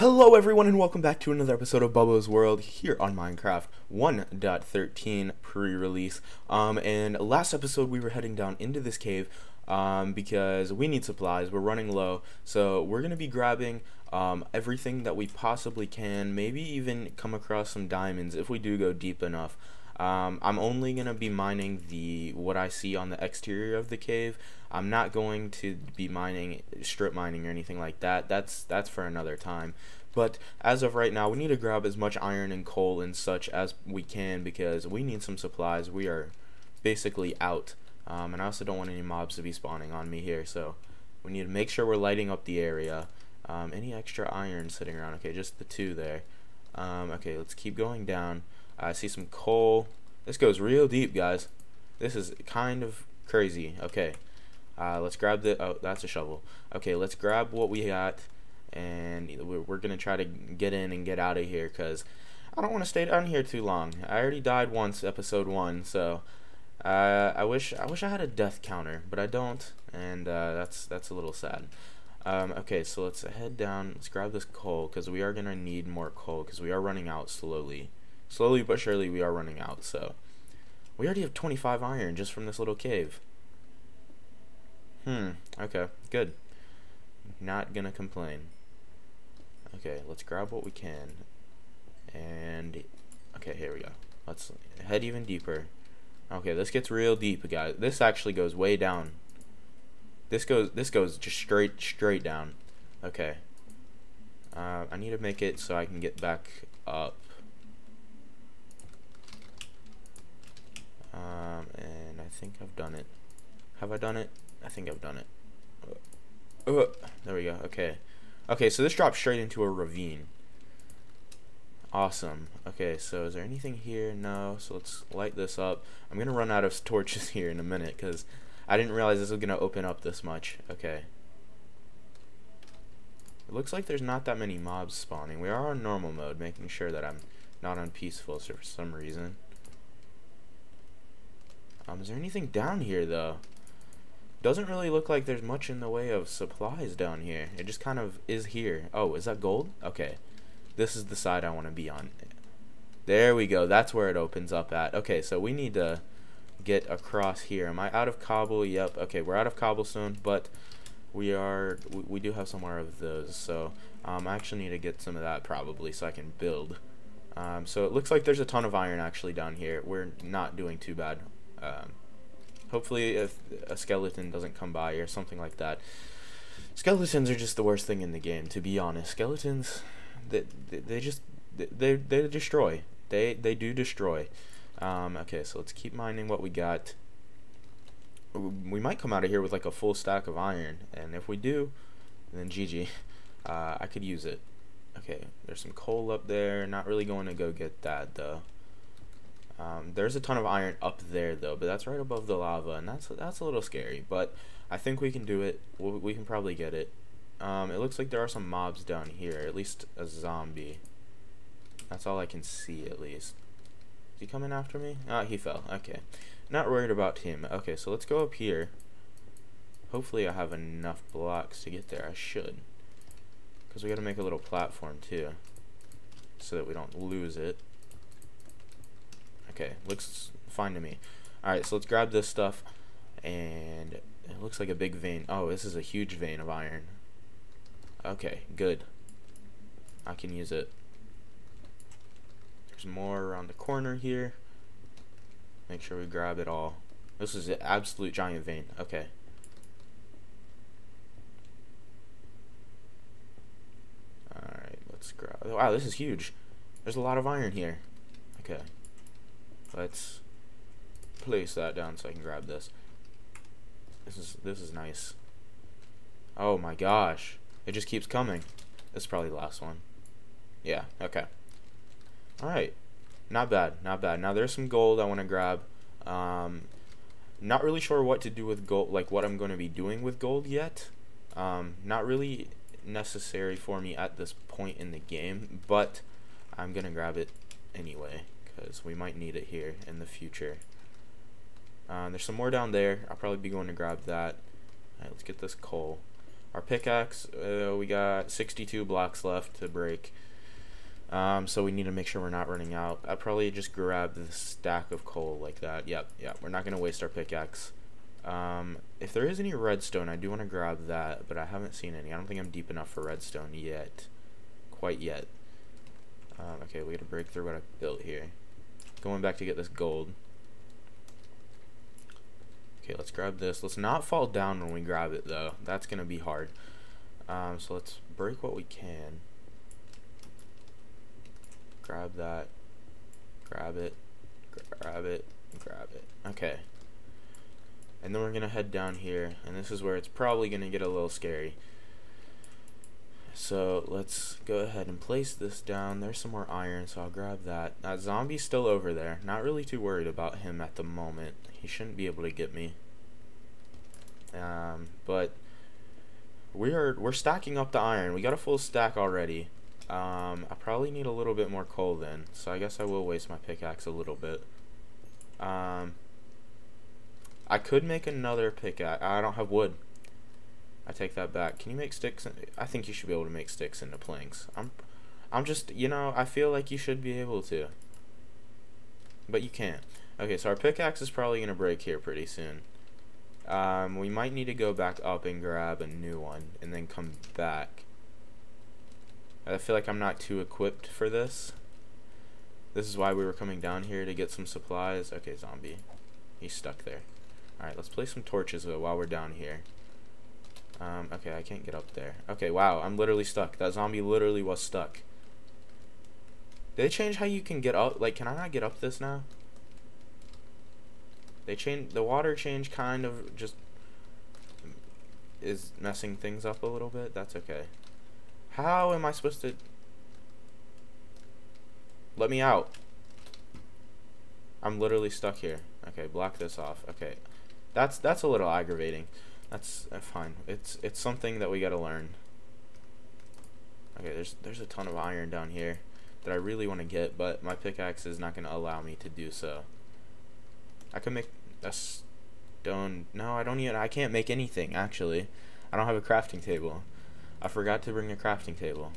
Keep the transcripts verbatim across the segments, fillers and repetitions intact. Hello everyone and welcome back to another episode of Bubbo's World here on Minecraft one point thirteen pre-release. Um, and last episode we were heading down into this cave um, because we need supplies, we're running low, so we're going to be grabbing um, everything that we possibly can, maybe even come across some diamonds if we do go deep enough. Um, I'm only going to be mining the what I see on the exterior of the cave. I'm not going to be mining, strip mining or anything like that. That's that's for another time. But as of right now, we need to grab as much iron and coal and such as we can because we need some supplies. We are basically out. Um, and I also don't want any mobs to be spawning on me here. So we need to make sure we're lighting up the area. Um, any extra iron sitting around? Okay, just the two there. Um, okay, let's keep going down. I see some coal. This goes real deep, guys. This is kind of crazy. Okay, uh, let's grab the... Oh, that's a shovel. Okay, let's grab what we got, and we're going to try to get in and get out of here, because I don't want to stay down here too long. I already died once, episode one, so uh, I wish I wish I had a death counter, but I don't, and uh, that's, that's a little sad. Um, okay, so let's head down. Let's grab this coal, because we are going to need more coal, because we are running out slowly. Slowly but surely we are running out, so we already have twenty-five iron just from this little cave. Hmm, okay, good. Not gonna complain. Okay, let's grab what we can. And okay, here we go. Let's head even deeper. Okay, this gets real deep, guys. This actually goes way down. This goes this goes just straight straight down. Okay. Uh, I need to make it so I can get back up. Um, and I think I've done it. Have I done it? I think I've done it. Uh, uh, there we go. Okay. Okay, so this drops straight into a ravine. Awesome. Okay, so is there anything here? No. So let's light this up. I'm going to run out of torches here in a minute because I didn't realize this was going to open up this much. Okay. It looks like there's not that many mobs spawning. We are on normal mode, making sure that I'm not on peaceful for some reason. Um, is there anything down here, though? Doesn't really look like there's much in the way of supplies down here. It just kind of is here. Oh, is that gold? Okay. This is the side I want to be on. There we go. That's where it opens up at. Okay, so we need to get across here. Am I out of cobble? Yep. Okay, we're out of cobblestone, but we are. We, we do have some more of those, so um, I actually need to get some of that probably so I can build. Um, so it looks like there's a ton of iron actually down here. We're not doing too bad. Um, hopefully if a skeleton doesn't come by or something like that. Skeletons are just the worst thing in the game, to be honest. Skeletons, they, they, they just, they, they destroy. They, they do destroy. Um, okay, so let's keep mining what we got. We might come out of here with like a full stack of iron, and if we do, then G G. Uh, I could use it. Okay, there's some coal up there. Not really going to go get that, though. Um, there's a ton of iron up there though, but that's right above the lava, and that's that's a little scary. But I think we can do it. We'll, we can probably get it. Um, it looks like there are some mobs down here, at least a zombie. That's all I can see, at least. Is he coming after me? Ah, he fell. Okay, not worried about him. Okay, so let's go up here. Hopefully, I have enough blocks to get there. I should, because we got to make a little platform too, so that we don't lose it. Okay, looks fine to me. Alright, so let's grab this stuff, and it looks like a big vein. Oh, this is a huge vein of iron. Okay, good. I can use it. There's more around the corner here. Make sure we grab it all. This is an absolute giant vein. Okay. Alright, let's grab... Wow, this is huge. There's a lot of iron here. Okay. Let's place that down so I can grab this. This is this is nice. Oh my gosh. It just keeps coming. This is probably the last one. Yeah, okay. Alright. Not bad, not bad. Now there's some gold I want to grab. Um, not really sure what to do with gold, like what I'm going to be doing with gold yet. Um, not really necessary for me at this point in the game, but I'm going to grab it anyway. Because we might need it here in the future. Uh, there's some more down there. I'll probably be going to grab that. Alright, let's get this coal. Our pickaxe, uh, we got sixty-two blocks left to break. Um, so we need to make sure we're not running out. I probably just grabbed the stack of coal like that. Yep, yep, we're not going to waste our pickaxe. Um, if there is any redstone, I do want to grab that, but I haven't seen any. I don't think I'm deep enough for redstone yet. Quite yet. Um, okay, we got to break through what I built here. Going back to get this gold. Okay, let's grab this. Let's not fall down when we grab it, though. That's going to be hard. Um, so let's break what we can. Grab that. Grab it. Grab it. Grab it. Okay. And then we're going to head down here. And this is where it's probably going to get a little scary. So let's go ahead and place this down. There's some more iron, so I'll grab that. That zombie's still over there. Not really too worried about him at the moment. He shouldn't be able to get me. Um, but we're, we're stacking up the iron. We got a full stack already. Um, I probably need a little bit more coal then. So I guess I will waste my pickaxe a little bit. Um... I could make another pickaxe. I don't have wood. I take that back. Can you make sticks? In I think you should be able to make sticks into planks. I'm, I'm just, you know, I feel like you should be able to. But you can't. Okay, so our pickaxe is probably going to break here pretty soon. Um, we might need to go back up and grab a new one and then come back. I feel like I'm not too equipped for this. This is why we were coming down here to get some supplies. Okay, zombie. He's stuck there. Alright, let's place some torches while we're down here. Um, okay, I can't get up there. Okay, wow, I'm literally stuck. That zombie literally was stuck. Did they change how you can get up? Like, can I not get up this now? They changed, the water change kind of just is messing things up a little bit. That's okay. How am I supposed to... Let me out. I'm literally stuck here. Okay, block this off. Okay. That's that's a little aggravating. That's uh, fine. It's it's something that we gotta learn. Okay, there's there's a ton of iron down here that I really want to get, but my pickaxe is not gonna allow me to do so. I could make a stone. No, I don't even. I can't make anything actually. I don't have a crafting table. I forgot to bring a crafting table.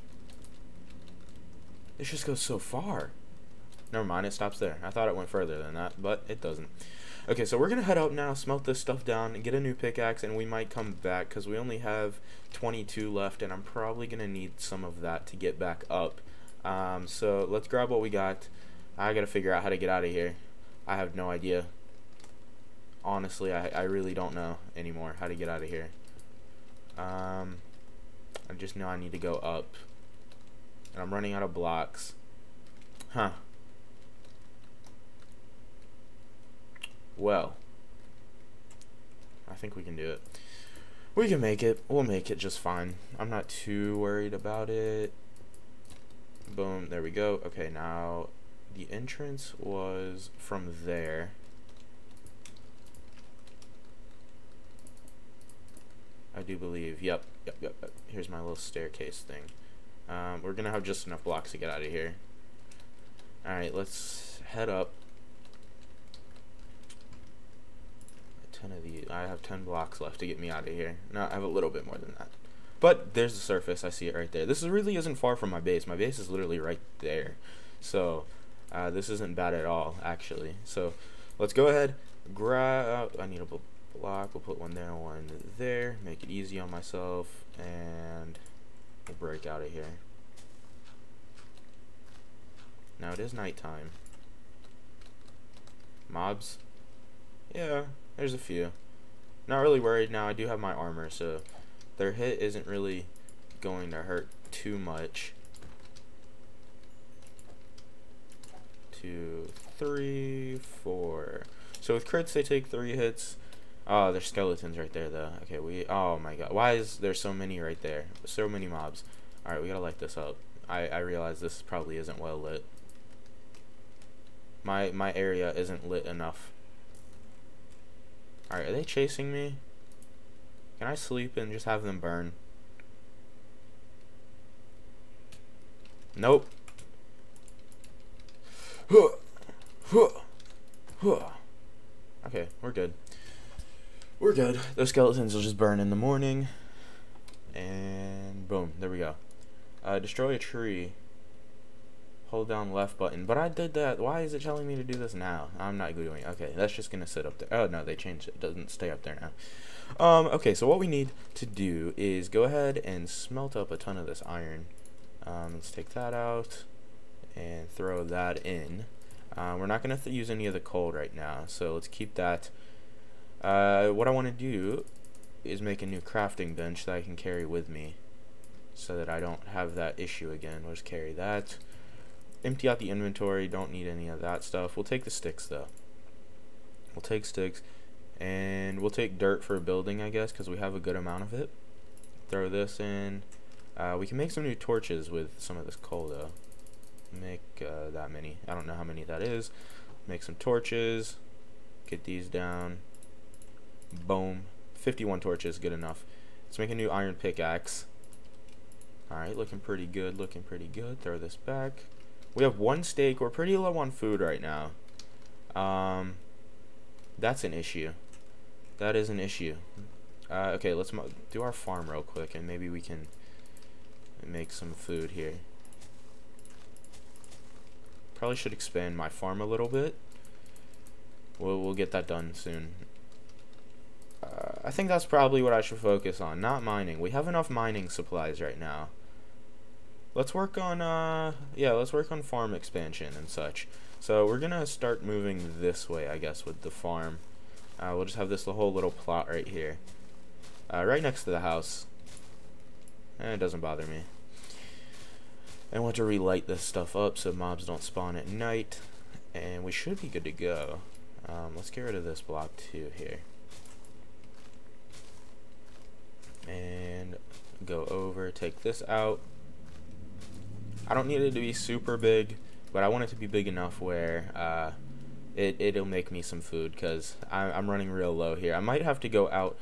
This just goes so far. Never mind, it stops there. I thought it went further than that, but it doesn't. Okay, so we're going to head out now, smelt this stuff down, and get a new pickaxe, and we might come back because we only have twenty-two left, and I'm probably going to need some of that to get back up. Um, so let's grab what we got. I got to figure out how to get out of here. I have no idea. Honestly, I, I really don't know anymore how to get out of here. Um, I just know I need to go up, and I'm running out of blocks. Huh. Well, I think we can do it. We can make it. We'll make it just fine. I'm not too worried about it. Boom. There we go. Okay, now the entrance was from there. I do believe. Yep. Yep. Yep. yep. Here's my little staircase thing. Um, we're going to have just enough blocks to get out of here. All right, let's head up. Of these. I have ten blocks left to get me out of here. No, I have a little bit more than that. But there's the surface. I see it right there. This really isn't far from my base. My base is literally right there. So uh, this isn't bad at all, actually. So let's go ahead. Grab. I need a block. We'll put one there, one there. Make it easy on myself. And we'll break out of here. Now it is nighttime. Mobs? Yeah. There's a few. Not really worried now. I do have my armor, so their hit isn't really going to hurt too much. Two, three, four. So with crits, they take three hits. Oh, there's skeletons right there, though. Okay, we... Oh, my God. Why is there so many right there? So many mobs. All right, we got to light this up. I, I realize this probably isn't well lit. My, my area isn't lit enough. Alright, are they chasing me? Can I sleep and just have them burn? Nope. Okay, we're good. We're good. Those skeletons will just burn in the morning. and boom, there we go. Uh, destroy a tree. Hold down left button. But I did that. Why is it telling me to do this now? I'm not doing it. Okay, that's just gonna sit up there. Oh no, they changed it. It doesn't stay up there now. Um, okay, so what we need to do is go ahead and smelt up a ton of this iron. Um, let's take that out and throw that in. Uh, we're not gonna th use any of the coal right now, so let's keep that. Uh, what I want to do is make a new crafting bench that I can carry with me, so that I don't have that issue again. We'll just carry that. Empty out the inventory, don't need any of that stuff. We'll take the sticks though. We'll take sticks and we'll take dirt for building, I guess, because we have a good amount of it. Throw this in. Uh, we can make some new torches with some of this coal though. Make uh, that many. I don't know how many that is. Make some torches. Get these down. Boom. fifty-one torches, good enough. Let's make a new iron pickaxe. Alright, looking pretty good, looking pretty good. Throw this back. We have one steak. We're pretty low on food right now. Um, that's an issue. That is an issue. Uh, okay, let's mo do our farm real quick, and maybe we can make some food here. Probably should expand my farm a little bit. We'll, we'll get that done soon. Uh, I think that's probably what I should focus on, not mining. We have enough mining supplies right now. Let's work on, uh, yeah, let's work on farm expansion and such. So we're gonna start moving this way, I guess, with the farm. Uh, we'll just have this whole little plot right here. Uh, right next to the house. And eh, it doesn't bother me. I want to relight this stuff up so mobs don't spawn at night. And we should be good to go. Um, let's get rid of this block too here. And go over, take this out. I don't need it to be super big, but I want it to be big enough where uh, it, it'll make me some food, because I'm running real low here. I might have to go out.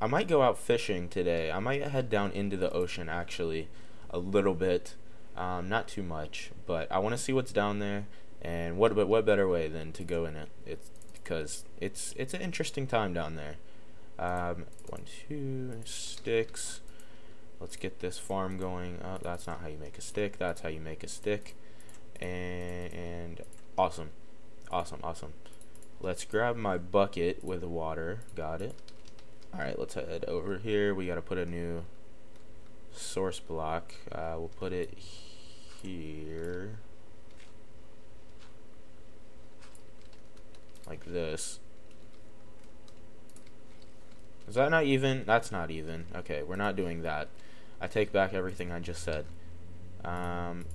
I might go out fishing today. I might head down into the ocean, actually, a little bit. Um, not too much, but I want to see what's down there, and what, but what better way than to go in it? It's because it's, it's an interesting time down there. Um, one, two, sticks. Let's get this farm going. Oh, that's not how you make a stick. That's how you make a stick. And, and awesome. Awesome, awesome. Let's grab my bucket with the water. Got it. Alright, let's head over here. We got to put a new source block. Uh, we'll put it here. Like this. Is that not even? That's not even. Okay, we're not doing that. I take back everything I just said. Um,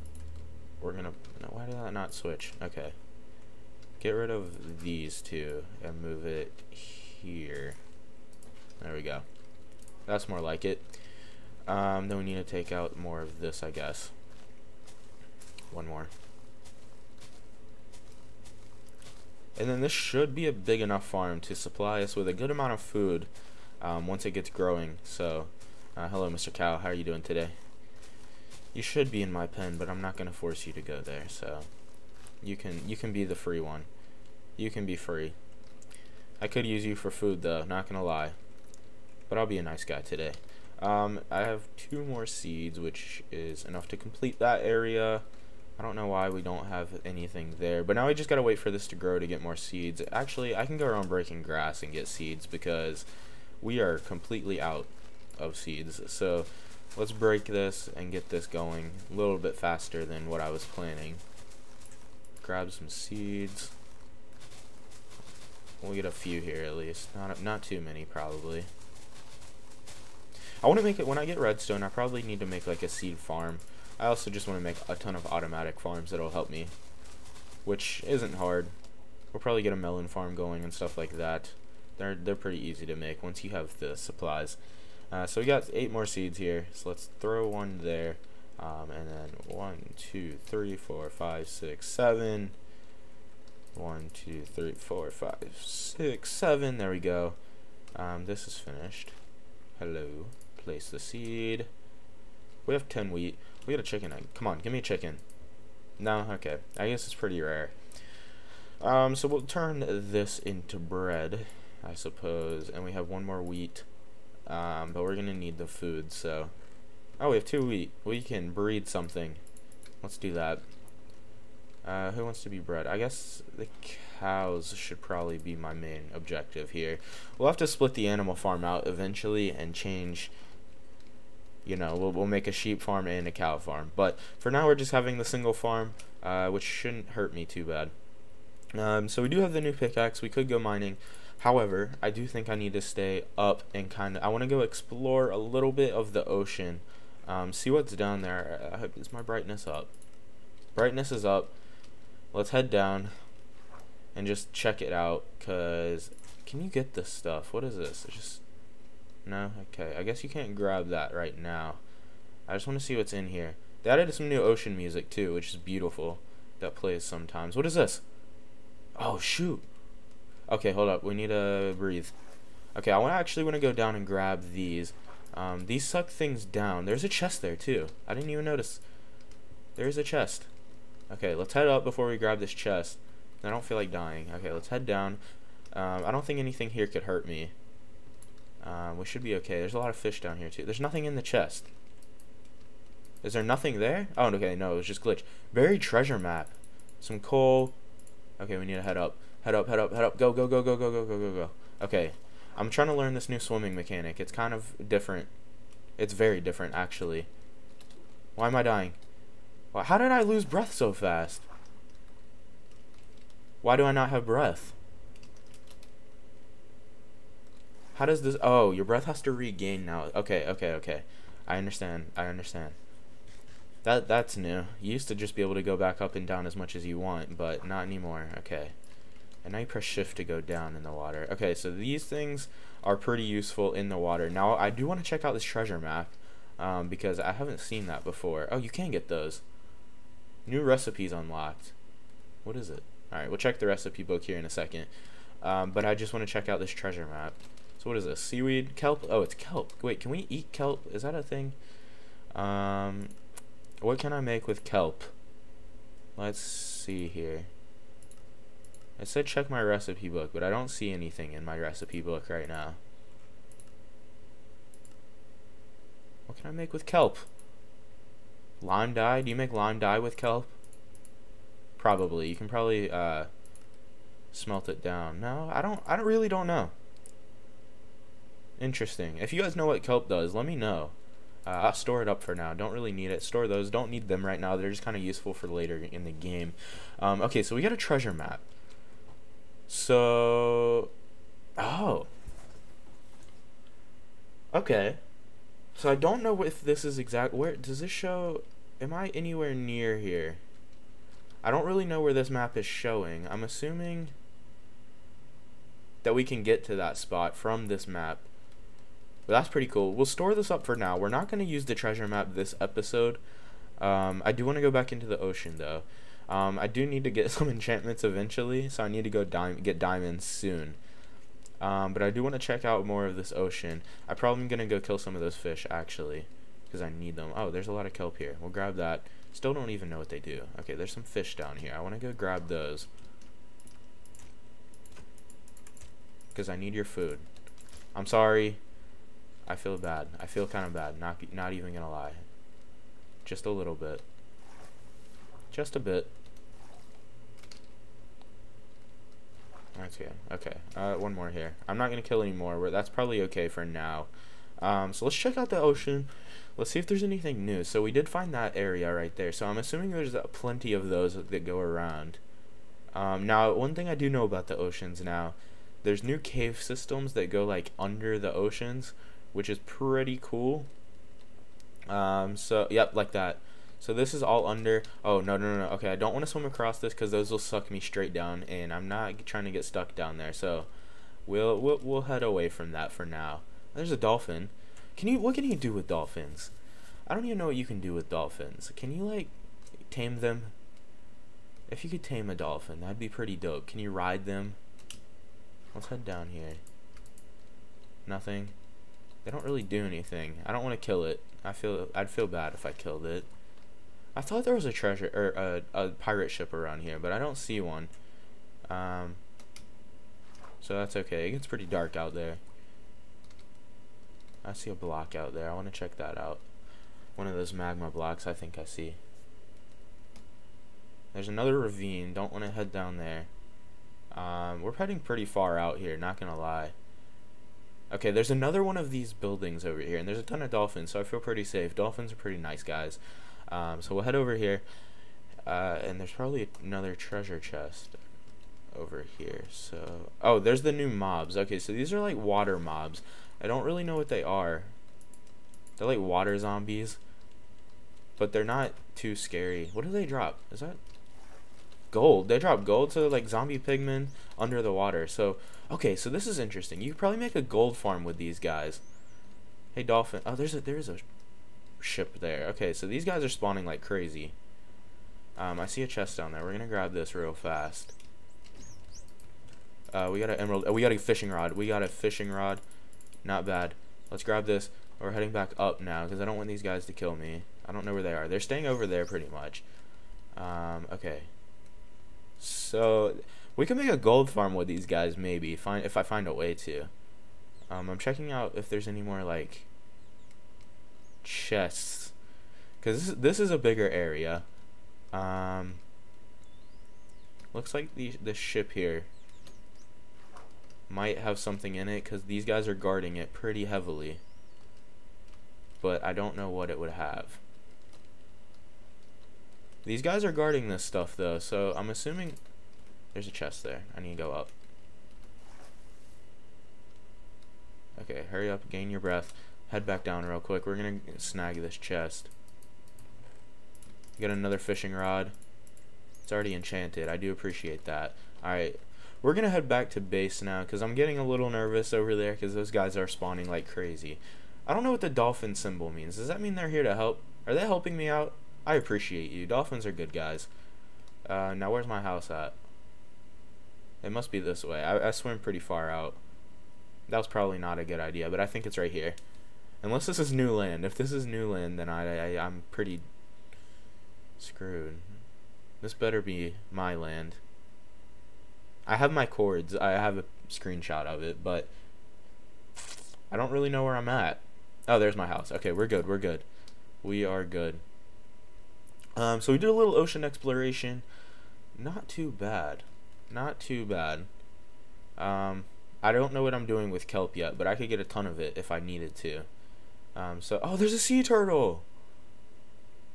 we're gonna, no, why did that not switch? Okay. Get rid of these two and move it here. There we go. That's more like it. Um, then we need to take out more of this, I guess. One more. And then this should be a big enough farm to supply us with a good amount of food um, once it gets growing. So, uh, hello, Mister Cow. How are you doing today? You should be in my pen, but I'm not gonna force you to go there. So, you can you can be the free one. You can be free. I could use you for food, though. Not gonna lie. But I'll be a nice guy today. Um, I have two more seeds, which is enough to complete that area. I don't know why we don't have anything there, but now we just gotta wait for this to grow to get more seeds. Actually, I can go around breaking grass and get seeds because we are completely out of seeds. So let's break this and get this going a little bit faster than what I was planning. Grab some seeds. We'll get a few here at least. Not not too many probably. I want to make it when I get redstone. I probably need to make like a seed farm. I also just want to make a ton of automatic farms that'll help me, which isn't hard. We'll probably get a melon farm going and stuff like that. They're they're pretty easy to make once you have the supplies. Uh, so we got eight more seeds here, so let's throw one there, um, and then one, two, three, four, five, six, seven. One, two, three, four, five, six, seven. There we go. Um, this is finished. Hello. Place the seed. We have ten wheat. We got a chicken egg. Come on, give me a chicken. No? Okay. I guess it's pretty rare. Um, so we'll turn this into bread, I suppose. And we have one more wheat. Um, but we're gonna need the food, so... Oh, we have two wheat. We can breed something. Let's do that. Uh, who wants to be bred? I guess the cows should probably be my main objective here. We'll have to split the animal farm out eventually and change... You know, we'll, we'll make a sheep farm and a cow farm. But for now, we're just having the single farm, uh, which shouldn't hurt me too bad. Um, so we do have the new pickaxe. We could go mining. However, I do think I need to stay up and kind of... I want to go explore a little bit of the ocean. Um, see what's down there. I hope, is my brightness up? Brightness is up. Let's head down and just check it out. Because... Can you get this stuff? What is this? It's just... No? Okay. I guess you can't grab that right now. I just want to see what's in here. They added some new ocean music too, which is beautiful. That plays sometimes. What is this? Oh, shoot. Okay, hold up. We need to breathe. Okay, I want to actually want to go down and grab these. Um, these suck things down. There's a chest there too. I didn't even notice. There is a chest. Okay, let's head up before we grab this chest. I don't feel like dying. Okay, let's head down. Um, I don't think anything here could hurt me. Um, we should be okay. There's a lot of fish down here, too. There's nothing in the chest. Is there nothing there? Oh, okay, no, it was just glitch. Buried treasure map. Some coal. Okay, we need to head up. Head up, head up, head up. Go, go, go, go, go, go, go, go, go. Okay, I'm trying to learn this new swimming mechanic. It's kind of different. It's very different, actually. Why am I dying? Well, how did I lose breath so fast? Why do I not have breath? How does this... Oh, your breath has to regain now. Okay, okay, okay. I understand. I understand. That That's new. You used to just be able to go back up and down as much as you want, but not anymore. Okay. And now you press shift to go down in the water. Okay, so these things are pretty useful in the water. Now, I do want to check out this treasure map, um, because I haven't seen that before. Oh, you can get those. New recipes unlocked. What is it? Alright, we'll check the recipe book here in a second. Um, but I just want to check out this treasure map. So what is this? Seaweed? Kelp? Oh, it's kelp. Wait, can we eat kelp? Is that a thing? Um, what can I make with kelp? Let's see here. I said check my recipe book, but I don't see anything in my recipe book right now. What can I make with kelp? Lime dye? Do you make lime dye with kelp? Probably. You can probably uh, smelt it down. No, I don't. I don't really don't know. Interesting. If you guys know what kelp does, let me know. Uh, I'll store it up for now. Don't really need it. Store those. Don't need them right now. They're just kind of useful for later in the game. Um, okay, so we got a treasure map. So... Oh. Okay. So I don't know if this is exact... Where does this show... Am I anywhere near here? I don't really know where this map is showing. I'm assuming that we can get to that spot from this map. But that's pretty cool. We'll store this up for now. We're not going to use the treasure map this episode. Um, I do want to go back into the ocean, though. Um, I do need to get some enchantments eventually, so I need to go di- get diamonds soon. Um, but I do want to check out more of this ocean. I'm probably going to go kill some of those fish, actually, because I need them. Oh, there's a lot of kelp here. We'll grab that. Still don't even know what they do. Okay, there's some fish down here. I want to go grab those. Because I need your food. I'm sorry. I feel bad. I feel kind of bad. Not not even gonna lie. Just a little bit. Just a bit. That's good. Okay. Uh, one more here. I'm not gonna kill any more. But that's probably okay for now. Um, so let's check out the ocean. Let's see if there's anything new. So we did find that area right there. So I'm assuming there's uh, plenty of those that go around. Um, now, one thing I do know about the oceans now, there's new cave systems that go like under the oceans, which is pretty cool. Um, so, yep, like that. So this is all under. Oh, no, no, no, no. Okay, I don't want to swim across this because those will suck me straight down, and I'm not trying to get stuck down there. So we'll, we'll we'll head away from that for now. There's a dolphin. Can you? What can you do with dolphins? I don't even know what you can do with dolphins. Can you, like, tame them? If you could tame a dolphin, that'd be pretty dope. Can you ride them? Let's head down here. Nothing. They don't really do anything. I don't want to kill it. I feel I'd feel bad if I killed it. I thought there was a treasure or a, a pirate ship around here, but I don't see one. Um. So that's okay. It gets pretty dark out there. I see a block out there. I want to check that out. One of those magma blocks, I think I see. There's another ravine. Don't want to head down there. Um, we're heading pretty far out here, not going to lie. Okay, there's another one of these buildings over here, and there's a ton of dolphins, so I feel pretty safe. Dolphins are pretty nice guys. Um, so we'll head over here, uh, and there's probably another treasure chest over here. So, oh, there's the new mobs. Okay, so these are like water mobs. I don't really know what they are. They're like water zombies, but they're not too scary. What do they drop? Is that gold? They drop gold, so they're like zombie pigmen under the water. So, okay, so this is interesting. You could probably make a gold farm with these guys. Hey, dolphin. Oh, there's a there is a ship there. Okay, so these guys are spawning like crazy. Um, I see a chest down there. We're gonna grab this real fast. Uh, we got an emerald. Oh, we got a fishing rod. We got a fishing rod. Not bad. Let's grab this. We're heading back up now because I don't want these guys to kill me. I don't know where they are. They're staying over there pretty much. Um, okay. So we can make a gold farm with these guys maybe. Find if I find a way to. Um, I'm checking out if there's any more like chests because this, this is a bigger area. Um, looks like the the ship here might have something in it because these guys are guarding it pretty heavily. But I don't know what it would have. These guys are guarding this stuff though, so I'm assuming there's a chest there. I need to go up. Okay, hurry up, gain your breath, head back down real quick. We're gonna snag this chest. Get another fishing rod. It's already enchanted. I do appreciate that. Alright, we're gonna head back to base now because I'm getting a little nervous over there because those guys are spawning like crazy. I don't know what the dolphin symbol means. Does that mean they're here to help? Are they helping me out? I appreciate you. Dolphins are good guys. Uh, now where's my house at? It must be this way. I, I swim pretty far out. That was probably not a good idea, but I think it's right here. Unless this is new land. If this is new land, then I, I, I'm pretty screwed. This better be my land. I have my cords. I have a screenshot of it, but I don't really know where I'm at. Oh, there's my house. Okay, we're good. We're good. We are good. Um, so we did a little ocean exploration. Not too bad. Not too bad. Um, I don't know what I'm doing with kelp yet, but I could get a ton of it if I needed to. Um, so, oh, there's a sea turtle.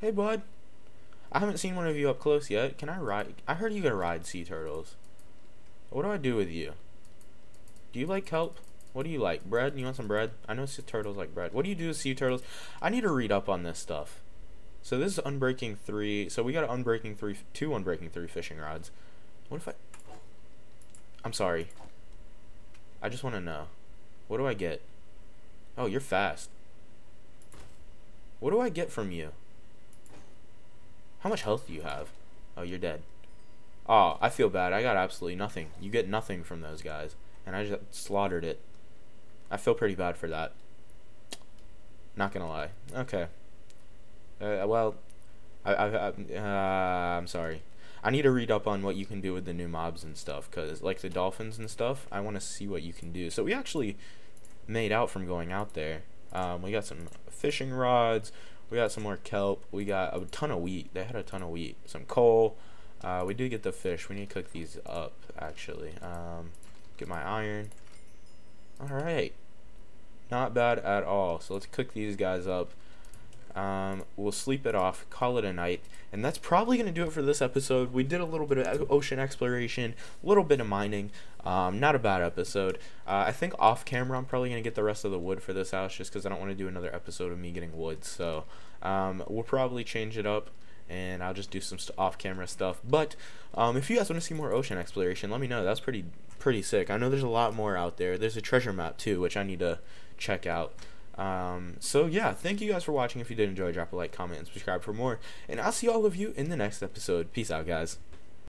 Hey, bud. I haven't seen one of you up close yet. Can I ride? I heard you could ride sea turtles. What do I do with you? Do you like kelp? What do you like? Bread? You want some bread? I know sea turtles like bread. What do you do with sea turtles? I need to read up on this stuff. So this is Unbreaking three. So we got Unbreaking three, two Unbreaking three fishing rods. What if I... I'm sorry. I just want to know. What do I get? Oh, you're fast. What do I get from you? How much health do you have? Oh, you're dead. Oh, I feel bad. I got absolutely nothing. You get nothing from those guys. And I just slaughtered it. I feel pretty bad for that. Not gonna lie. Okay. Uh, well, I, I, I, uh, I'm sorry. I need to read up on what you can do with the new mobs and stuff, because, like, the dolphins and stuff, I want to see what you can do. So we actually made out from going out there. Um, we got some fishing rods. We got some more kelp. We got a ton of wheat. They had a ton of wheat. Some coal. Uh, we did get the fish. We need to cook these up, actually. Um, get my iron. Alright. Not bad at all. So let's cook these guys up. Um, we'll sleep it off, call it a night, and that's probably going to do it for this episode. We did a little bit of ocean exploration, a little bit of mining, um, not a bad episode. Uh, I think off camera I'm probably going to get the rest of the wood for this house just because I don't want to do another episode of me getting wood, so um, we'll probably change it up. And I'll just do some off-camera stuff. But um, if you guys want to see more ocean exploration, let me know. That's pretty pretty sick. I know there's a lot more out there. There's a treasure map, too, which I need to check out. Um, so, yeah, thank you guys for watching. If you did enjoy, drop a like, comment, and subscribe for more. And I'll see all of you in the next episode. Peace out, guys.